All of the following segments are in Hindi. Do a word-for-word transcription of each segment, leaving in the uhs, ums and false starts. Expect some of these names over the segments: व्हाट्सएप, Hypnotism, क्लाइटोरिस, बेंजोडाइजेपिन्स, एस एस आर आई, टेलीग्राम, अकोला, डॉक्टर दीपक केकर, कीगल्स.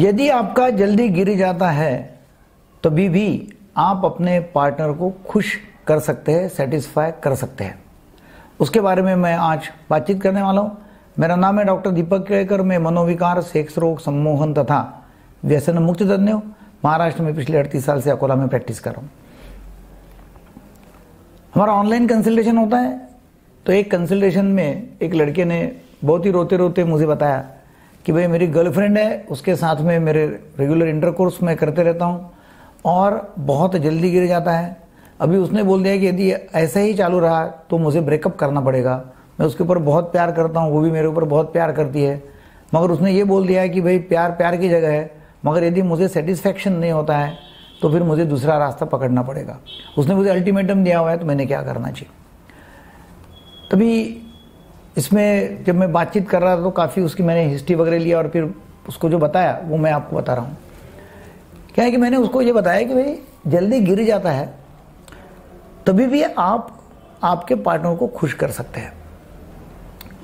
यदि आपका जल्दी गिर जाता है तो भी भी आप अपने पार्टनर को खुश कर सकते हैं, सेटिस्फाई कर सकते हैं। उसके बारे में मैं आज बातचीत करने वाला हूँ। मेरा नाम है डॉक्टर दीपक केकर। मैं मनोविकार, सेक्स रोग, सम्मोहन तथा व्यसन मुक्त तज्ञ हूँ। महाराष्ट्र में पिछले अड़तीस साल से अकोला में प्रैक्टिस कर रहा हूँ। हमारा ऑनलाइन कंसल्टेशन होता है, तो एक कंसल्टेशन में एक लड़के ने बहुत ही रोते रोते मुझे बताया कि भाई मेरी गर्लफ्रेंड है, उसके साथ में मेरे रेगुलर इंटरकोर्स मैं करते रहता हूँ और बहुत जल्दी गिर जाता है। अभी उसने बोल दिया कि यदि ऐसा ही चालू रहा तो मुझे ब्रेकअप करना पड़ेगा। मैं उसके ऊपर बहुत प्यार करता हूँ, वो भी मेरे ऊपर बहुत प्यार करती है, मगर उसने ये बोल दिया कि भाई प्यार प्यार की जगह है, मगर यदि मुझे सेटिस्फैक्शन नहीं होता है तो फिर मुझे दूसरा रास्ता पकड़ना पड़ेगा। उसने मुझे अल्टीमेटम दिया हुआ है, तो मैंने क्या करना चाहिए। तभी इसमें जब मैं बातचीत कर रहा था तो काफ़ी उसकी मैंने हिस्ट्री वगैरह लिया और फिर उसको जो बताया वो मैं आपको बता रहा हूँ। क्या है कि मैंने उसको ये बताया कि भाई जल्दी गिर जाता है तभी भी आप आपके पार्टनर को खुश कर सकते हैं।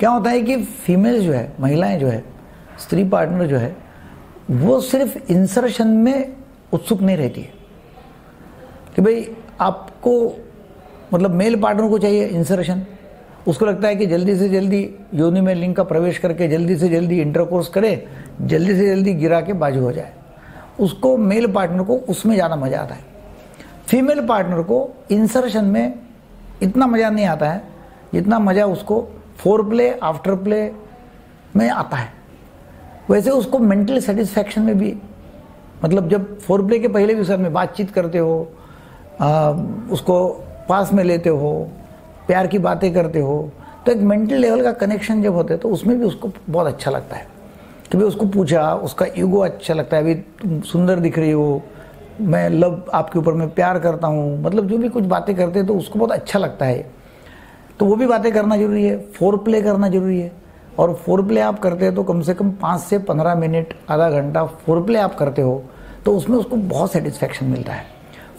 क्या होता है कि फीमेल जो है, महिलाएं जो है, स्त्री पार्टनर जो है, वो सिर्फ इंसर्शन में उत्सुक नहीं रहती है कि भाई आपको, मतलब मेल पार्टनर को चाहिए इंसर्शन। उसको लगता है कि जल्दी से जल्दी योनि में लिंग का प्रवेश करके जल्दी से जल्दी इंटरकोर्स करे, जल्दी से जल्दी गिरा के बाजू हो जाए। उसको, मेल पार्टनर को उसमें ज़्यादा मज़ा आता है। फीमेल पार्टनर को इंसर्शन में इतना मज़ा नहीं आता है जितना मज़ा उसको फोर प्ले, आफ्टर प्ले में आता है। वैसे उसको मेंटल सेटिस्फैक्शन में भी, मतलब जब फोर प्ले के पहले भी उसमें बातचीत करते हो, आ, उसको पास में लेते हो, प्यार की बातें करते हो, तो एक मेंटल लेवल का कनेक्शन जब होता है तो उसमें भी उसको बहुत अच्छा लगता है। कभी उसको पूछा, उसका ईगो अच्छा लगता है, अभी तुम सुंदर दिख रही हो, मैं लव आपके ऊपर मैं प्यार करता हूँ, मतलब जो भी कुछ बातें करते हैं तो उसको बहुत अच्छा लगता है। तो वो भी बातें करना जरूरी है, फोर प्ले करना जरूरी है। और फोर प्ले आप करते हैं तो कम से कम पाँच से पंद्रह मिनट, आधा घंटा फोर प्ले आप करते हो तो उसमें उसको बहुत सेटिस्फैक्शन मिलता है।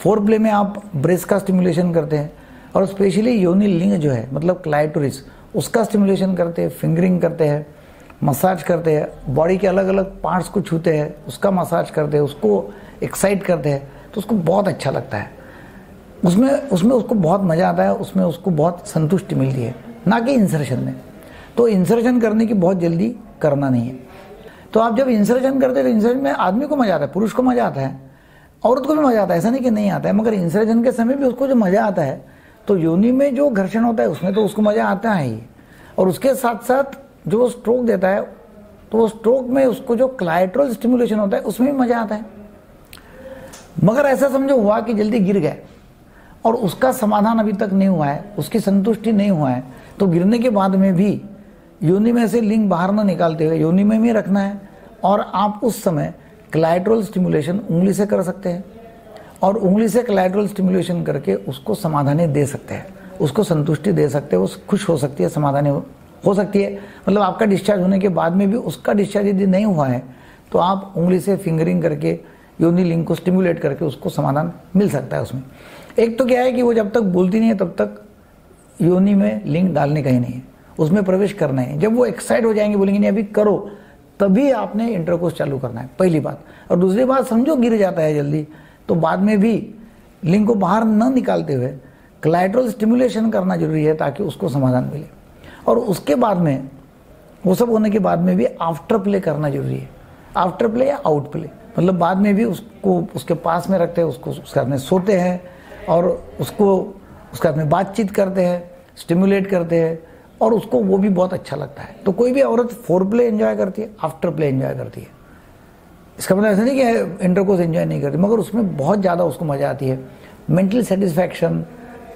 फोर प्ले में आप ब्रेस्ट का स्टिमुलेशन करते हैं और स्पेशली योनि लिंग जो है, मतलब क्लाइटोरिस, उसका स्टिमुलेशन करते हैं, फिंगरिंग करते हैं, मसाज करते हैं, बॉडी के अलग अलग पार्ट्स को छूते हैं, उसका मसाज करते हैं, उसको एक्साइट करते हैं, तो उसको बहुत अच्छा लगता है। उसमें उसमें उसको बहुत मज़ा आता है, उसमें उसको बहुत संतुष्टि मिलती है, ना कि इंसर्शन में। तो इंसर्शन करने की बहुत जल्दी करना नहीं है। तो आप जब इंसर्शन करते हैं तो इंसर्शन में आदमी को मज़ा आता है, पुरुष को मज़ा आता है, औरत को भी मज़ा आता है, ऐसा नहीं कि नहीं आता है, मगर इंसर्शन के समय भी उसको जो मज़ा आता है, तो योनि में जो घर्षण होता है उसमें तो उसको मज़ा आता है ही। और उसके साथ साथ जो स्ट्रोक देता है तो स्ट्रोक में उसको जो क्लाइटोरल स्टिमुलेशन होता है उसमें भी मज़ा आता है। मगर ऐसा समझो हुआ कि जल्दी गिर गए और उसका समाधान अभी तक नहीं हुआ है, उसकी संतुष्टि नहीं हुआ है, तो गिरने के बाद में भी योनि में से लिंग बाहर ना निकालते हुए योनि में भी रखना है। और आप उस समय क्लाइटोरल स्टिमुलेशन उंगली से कर सकते हैं और उंगली से क्लाइटोरल स्टिमुलेशन करके उसको समाधानी दे सकते हैं, उसको संतुष्टि दे सकते हैं, वो खुश हो सकती है, समाधानी हो सकती है। मतलब आपका डिस्चार्ज होने के बाद में भी उसका डिस्चार्ज यदि नहीं हुआ है तो आप उंगली से फिंगरिंग करके योनि लिंग को स्टिमुलेट करके उसको समाधान मिल सकता है। उसमें एक तो क्या है कि वो जब तक बोलती नहीं है तब तक योनि में लिंग डालने का ही नहीं है, उसमें प्रवेश करना है। जब वो एक्साइट हो जाएंगे, बोलेंगे नहीं अभी करो, तभी आपने इंटरकोर्स चालू करना है, पहली बात। और दूसरी बात, समझो गिर जाता है जल्दी तो बाद में भी लिंग को बाहर न निकालते हुए क्लाइटोरल स्टिमुलेशन करना जरूरी है ताकि उसको समाधान मिले। और उसके बाद में, वो सब होने के बाद में भी आफ्टर प्ले करना जरूरी है। आफ्टर प्ले या आउट प्ले, मतलब बाद में भी उसको उसके पास में रखते हैं, उसको उसके साथ में सोते हैं और उसको उसके साथ में बातचीत करते हैं, स्टिमुलेट करते हैं और उसको वो भी बहुत अच्छा लगता है। तो कोई भी औरत फोर प्ले एंजॉय करती है, आफ्टर प्ले एंजॉय करती है। इसका मतलब ऐसा नहीं कि इंटरकोर्स एंजॉय नहीं करती, मगर उसमें बहुत ज़्यादा उसको मज़ा आती है। मेंटल सेटिस्फैक्शन,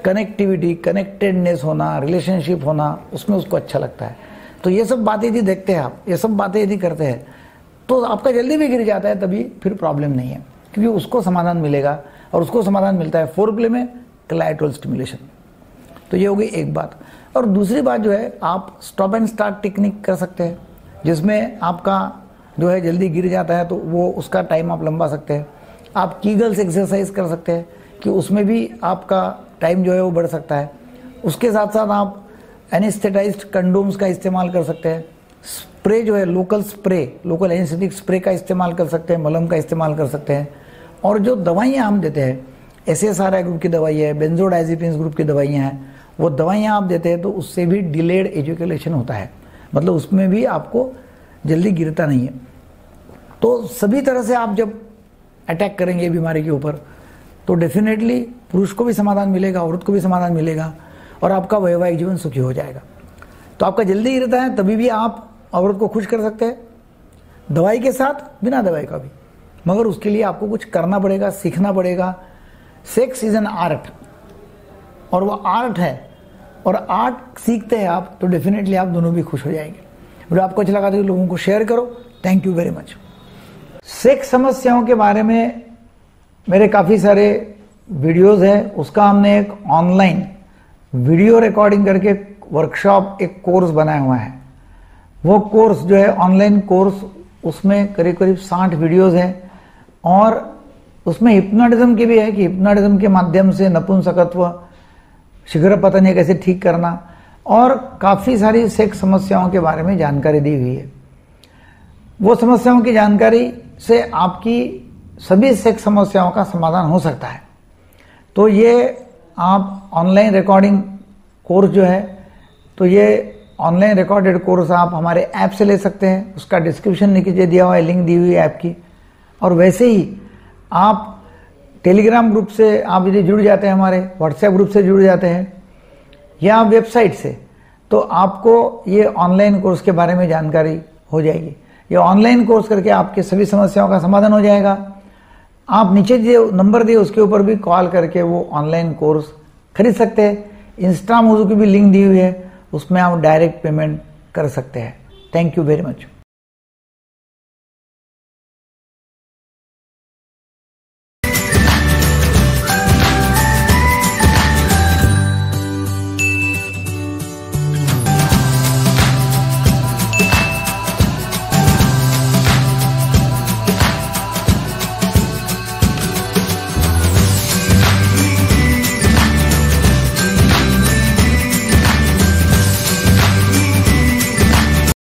कनेक्टिविटी, कनेक्टेडनेस होना, रिलेशनशिप होना, उसमें उसको अच्छा लगता है। तो ये सब बातें यदि देखते हैं आप, ये सब बातें यदि करते हैं तो आपका जल्दी भी गिर जाता है, तभी फिर प्रॉब्लम नहीं है, क्योंकि उसको समाधान मिलेगा। और उसको समाधान मिलता है फोर प्ले में, क्लाइटोरल स्टिमुलेशन। तो ये हो गई एक बात। और दूसरी बात जो है, आप स्टॉप एंड स्टार्ट टेक्निक कर सकते हैं, जिसमें आपका जो है जल्दी गिर जाता है तो वो उसका टाइम आप लंबा सकते हैं। आप कीगल्स एक्सरसाइज कर सकते हैं कि उसमें भी आपका टाइम जो है वो बढ़ सकता है। उसके साथ साथ आप एनेस्थेटाइज्ड कंडोम्स का इस्तेमाल कर सकते हैं। स्प्रे जो है local spray, local anaesthetic spray का इस्तेमाल कर सकते हैं, मलहम का इस्तेमाल कर सकते हैं। और जो दवाइयाँ हम देते हैं, एस एस आर आई group की दवाई है, बेंजोडाइजेपिन्स ग्रुप की दवाइयाँ हैं, वो दवाइयाँ आप देते हैं तो उससे भी डिलेड एजुकेशन होता है, मतलब उसमें भी आपको जल्दी गिरता नहीं है। तो सभी तरह से आप जब अटैक करेंगे बीमारी के ऊपर तो डेफिनेटली पुरुष को भी समाधान मिलेगा, औरत को भी समाधान मिलेगा और आपका वैवाहिक जीवन सुखी हो जाएगा। तो आपका जल्दी गिरता है, तभी भी आप औरत को खुश कर सकते हैं दवाई के साथ, बिना दवाई का भी, मगर उसके लिए आपको कुछ करना पड़ेगा, सीखना पड़ेगा। सेक्स इज एन आर्ट और वो आर्ट है, और आर्ट सीखते हैं आप तो डेफिनेटली आप दोनों भी खुश हो जाएंगे। वीडियो आपको अच्छा लगा तो लोगों को शेयर करो। Thank you very much. Sex समस्याओं के बारे में मेरे काफ़ी सारे वीडियोस हैं, उसका हमने एक ऑनलाइन वीडियो रिकॉर्डिंग करके वर्कशॉप एक कोर्स बनाया हुआ है। वो कोर्स जो है ऑनलाइन कोर्स, उसमें करीब करीब साठ वीडियोस हैं और उसमें हिप्नोटिज्म की भी है कि हिप्नोटिज्म के माध्यम से नपुंसकत्व, शीघ्र पतन ये कैसे ठीक करना, और काफ़ी सारी सेक्स समस्याओं के बारे में जानकारी दी हुई है। वो समस्याओं की जानकारी से आपकी सभी सेक्स समस्याओं का समाधान हो सकता है। तो ये आप ऑनलाइन रिकॉर्डिंग कोर्स जो है, तो ये ऑनलाइन रिकॉर्डेड कोर्स आप हमारे ऐप से ले सकते हैं, उसका डिस्क्रिप्शन नीचे दिया हुआ है, लिंक दी हुई है ऐप की। और वैसे ही आप टेलीग्राम ग्रुप से आप यदि जुड़ जाते हैं, हमारे व्हाट्सएप ग्रुप से जुड़ जाते हैं या वेबसाइट से, तो आपको ये ऑनलाइन कोर्स के बारे में जानकारी हो जाएगी। ये ऑनलाइन कोर्स करके आपके सभी समस्याओं का समाधान हो जाएगा। आप नीचे जो नंबर दिए उसके ऊपर भी कॉल करके वो ऑनलाइन कोर्स खरीद सकते हैं। इंस्टा मोजू की भी लिंक दी हुई है, उसमें आप डायरेक्ट पेमेंट कर सकते हैं। Thank you very much.